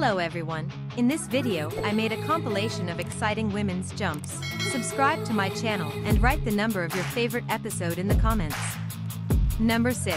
Hello everyone, in this video I made a compilation of exciting women's jumps. Subscribe to my channel and write the number of your favorite episode in the comments. Number 6.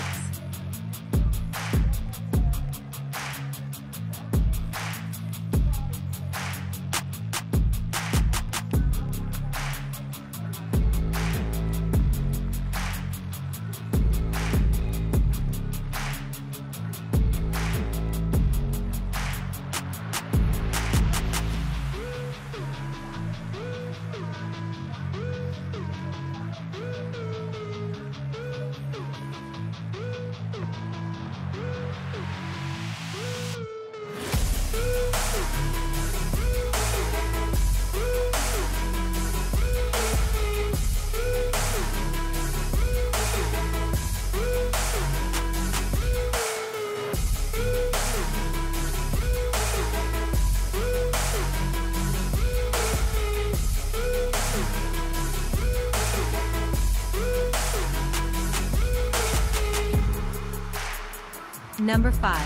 Number 5.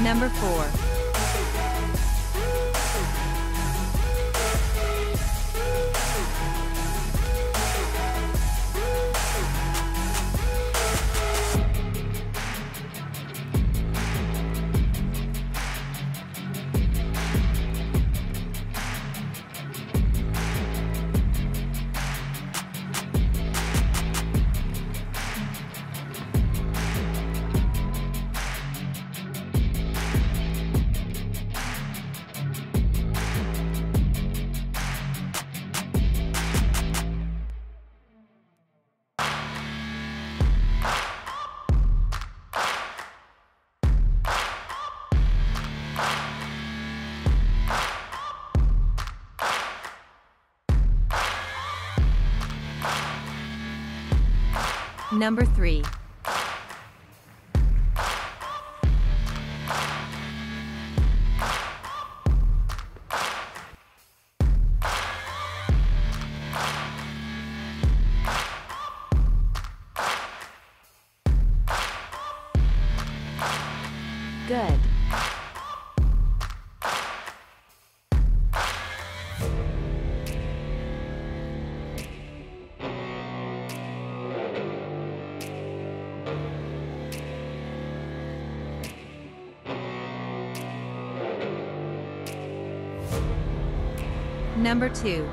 Number 4. Number 3. Good. Number 2.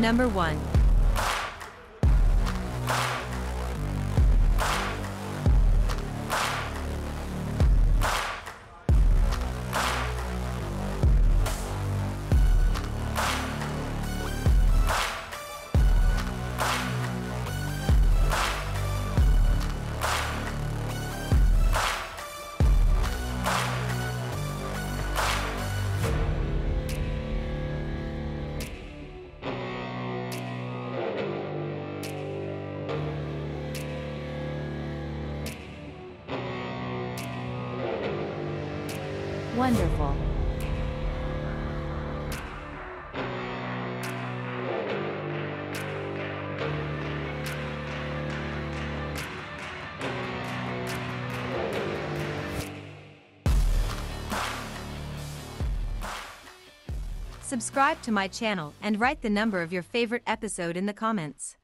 Number 1. Wonderful. Subscribe to my channel and write the number of your favorite episode in the comments.